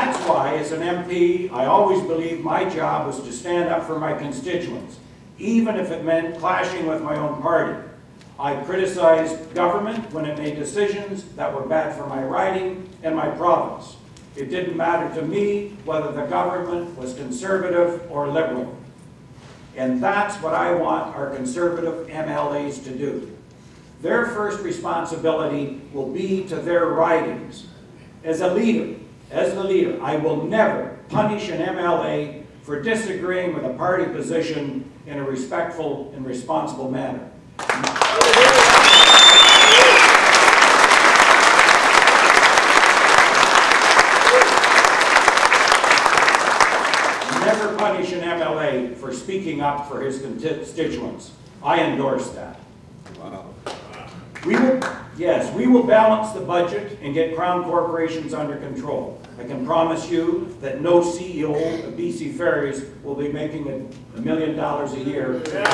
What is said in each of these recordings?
that's why, as an MP, I always believed my job was to stand up for my constituents, even if it meant clashing with my own party. I criticized government when it made decisions that were bad for my riding and my province. It didn't matter to me whether the government was conservative or liberal. And that's what I want our conservative MLAs to do. Their first responsibility will be to their ridings. As the leader, I will never punish an MLA for disagreeing with a party position in a respectful and responsible manner. Never punish an MLA for speaking up for his constituents. I endorse that. Wow. We will balance the budget and get Crown corporations under control. I can promise you that no CEO of BC Ferries will be making $1 million a year. Yeah.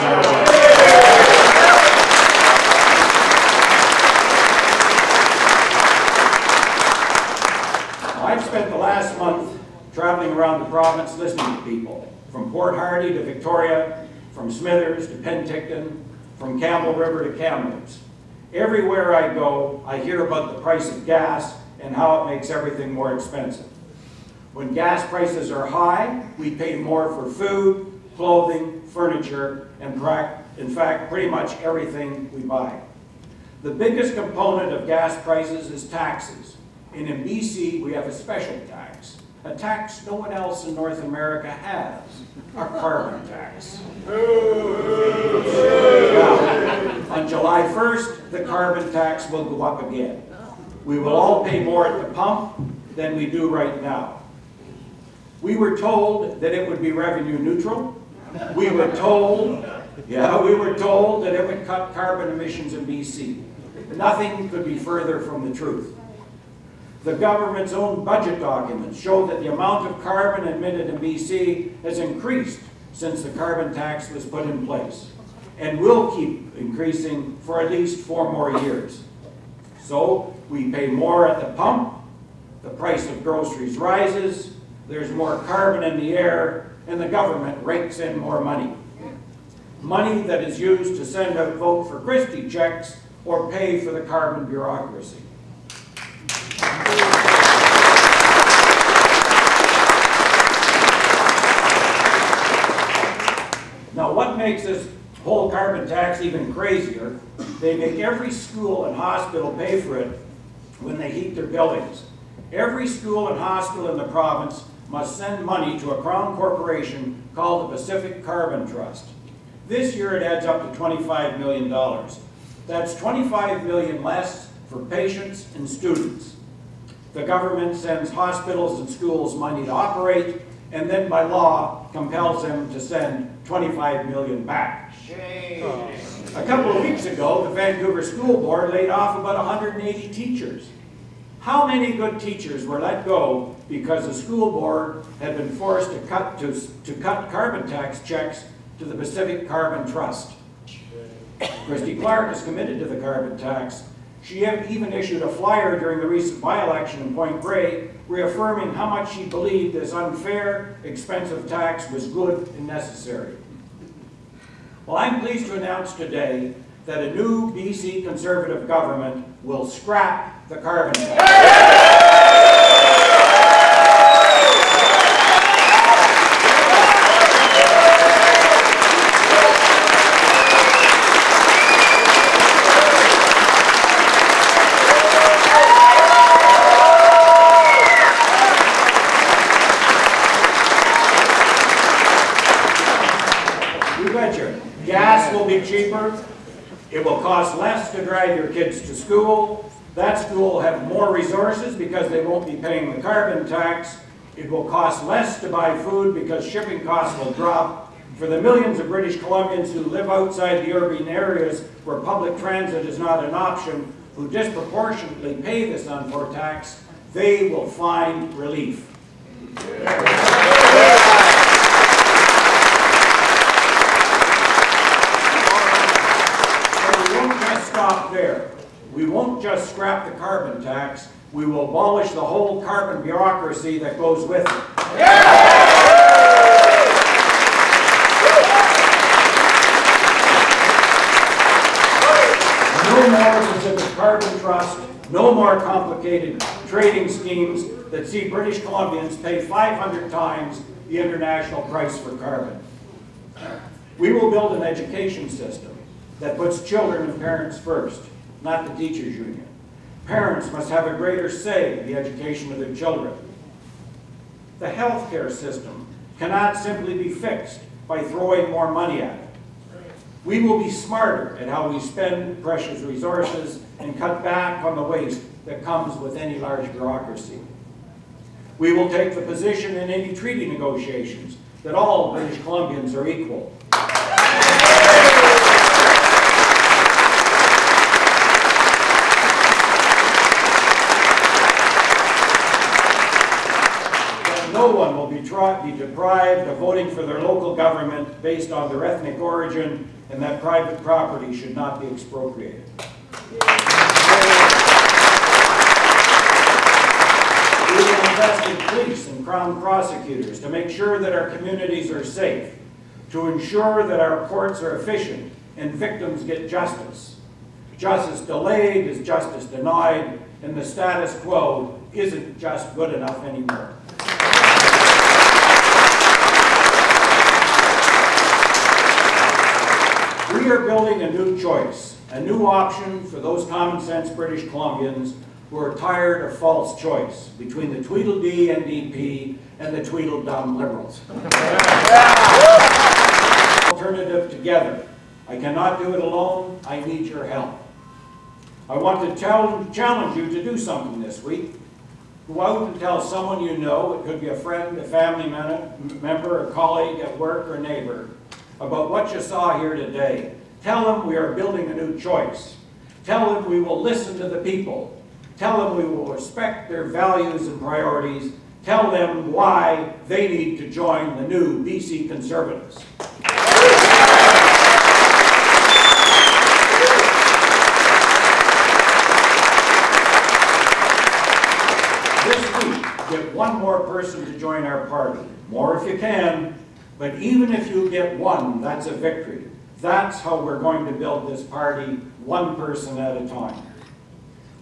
I've spent the last month traveling around the province listening to people, from Port Hardy to Victoria, from Smithers to Penticton, from Campbell River to Kamloops. Everywhere I go, I hear about the price of gas and how it makes everything more expensive. When gas prices are high, we pay more for food, clothing, furniture, and in fact, pretty much everything we buy. The biggest component of gas prices is taxes. And in BC, we have a special tax, a tax no one else in North America has, a carbon tax. Now, on July 1st, the carbon tax will go up again. We will all pay more at the pump than we do right now. We were told that it would be revenue neutral. We were told that it would cut carbon emissions in BC. Nothing could be further from the truth. The government's own budget documents show that the amount of carbon emitted in BC has increased since the carbon tax was put in place, and will keep increasing for at least 4 more years. So we pay more at the pump, the price of groceries rises, there's more carbon in the air, and the government rakes in more money. Money that is used to send out vote for Christie checks or pay for the carbon bureaucracy. Now, what makes this whole carbon tax even crazier, they make every school and hospital pay for it when they heat their buildings. Every school and hospital in the province must send money to a Crown corporation called the Pacific Carbon Trust. This year it adds up to $25 million. That's $25 million less for patients and students. The government sends hospitals and schools money to operate, and then by law compels them to send $25 million back. A couple of weeks ago, the Vancouver School Board laid off about 180 teachers. How many good teachers were let go because the school board had been forced to cut carbon tax checks to the Pacific Carbon Trust? Christy Clark is committed to the carbon tax. She even issued a flyer during the recent by-election in Point Grey, reaffirming how much she believed this unfair, expensive tax was good and necessary. Well, I'm pleased to announce today that a new BC Conservative government will scrap the carbon tax. Cheaper, it will cost less to drive your kids to school, that school will have more resources because they won't be paying the carbon tax, it will cost less to buy food because shipping costs will drop. For the millions of British Columbians who live outside the urban areas where public transit is not an option, who disproportionately pay this unfair tax, they will find relief. There. We won't just scrap the carbon tax, we will abolish the whole carbon bureaucracy that goes with it. Yeah! No more Pacific Carbon Trust, no more complicated trading schemes that see British Columbians pay 500 times the international price for carbon. We will build an education system that puts children and parents first, not the teachers' union. Parents must have a greater say in the education of their children. The healthcare system cannot simply be fixed by throwing more money at it. We will be smarter at how we spend precious resources and cut back on the waste that comes with any large bureaucracy. We will take the position in any treaty negotiations that all British Columbians are equal. No one will be deprived of voting for their local government based on their ethnic origin, and that private property should not be expropriated. We will invest in police and crown prosecutors to make sure that our communities are safe, to ensure that our courts are efficient and victims get justice. Justice delayed is justice denied, and the status quo isn't just good enough anymore. We are building a new choice, a new option for those common sense British Columbians who are tired of false choice between the Tweedledee NDP and the Tweedledum Liberals. Alternative together. I cannot do it alone. I need your help. I want to challenge you to do something this week. Go out and tell someone you know, it could be a friend, a family member, a colleague at work, or neighbor, about what you saw here today. Tell them we are building a new choice. Tell them we will listen to the people. Tell them we will respect their values and priorities. Tell them why they need to join the new BC Conservatives. This week, get one more person to join our party. More if you can. But even if you get one, that's a victory. That's how we're going to build this party, one person at a time.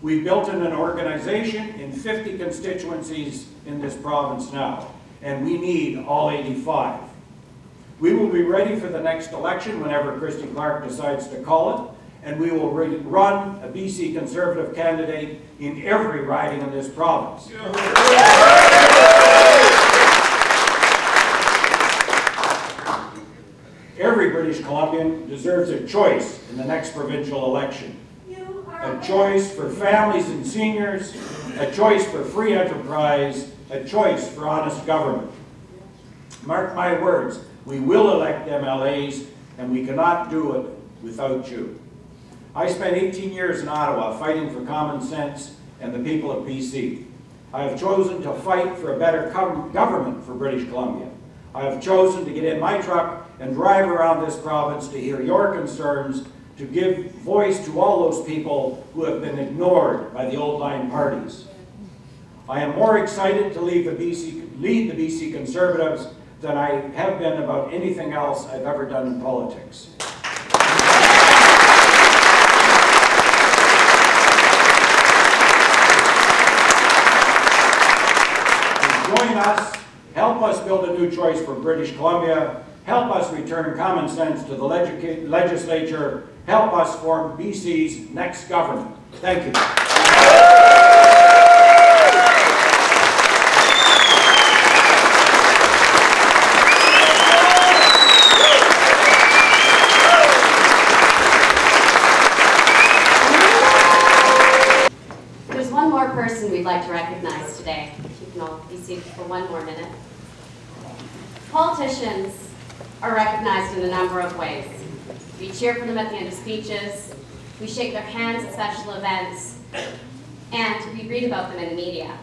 We built an organization in 50 constituencies in this province now, and we need all 85. We will be ready for the next election whenever Christy Clark decides to call it, and we will run a BC Conservative candidate in every riding in this province. Every British Columbian deserves a choice in the next provincial election. A choice for families and seniors, a choice for free enterprise, a choice for honest government. Mark my words, we will elect MLAs, and we cannot do it without you. I spent 18 years in Ottawa fighting for common sense and the people of BC. I have chosen to fight for a better government for British Columbia. I have chosen to get in my truck and drive around this province to hear your concerns, to give voice to all those people who have been ignored by the old line parties. I am more excited to lead the BC Conservatives than I have been about anything else I've ever done in politics. So join us, help us build a new choice for British Columbia. Help us return common sense to the legislature. Help us form BC's next government. Thank you. There's one more person we'd like to recognize today. If you can all be seated for one more minute. Politicians are recognized in a number of ways. We cheer for them at the end of speeches, we shake their hands at special events, and we read about them in the media.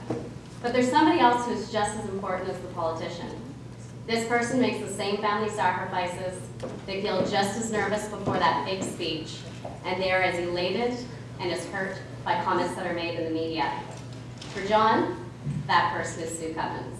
But there's somebody else who's just as important as the politician. This person makes the same family sacrifices, they feel just as nervous before that big speech, and they are as elated and as hurt by comments that are made in the media. For John, that person is Sue Cummins.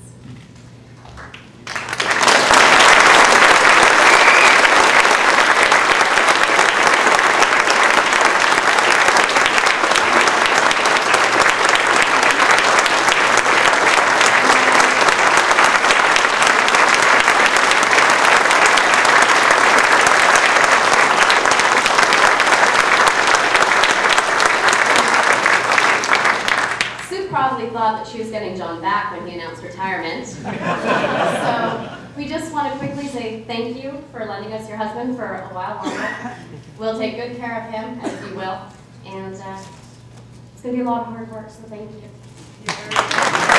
Thought that she was getting John back when he announced retirement. So we just want to quickly say thank you for lending us your husband for a while longer. We'll take good care of him, as you will. And it's going to be a lot of hard work, so thank you.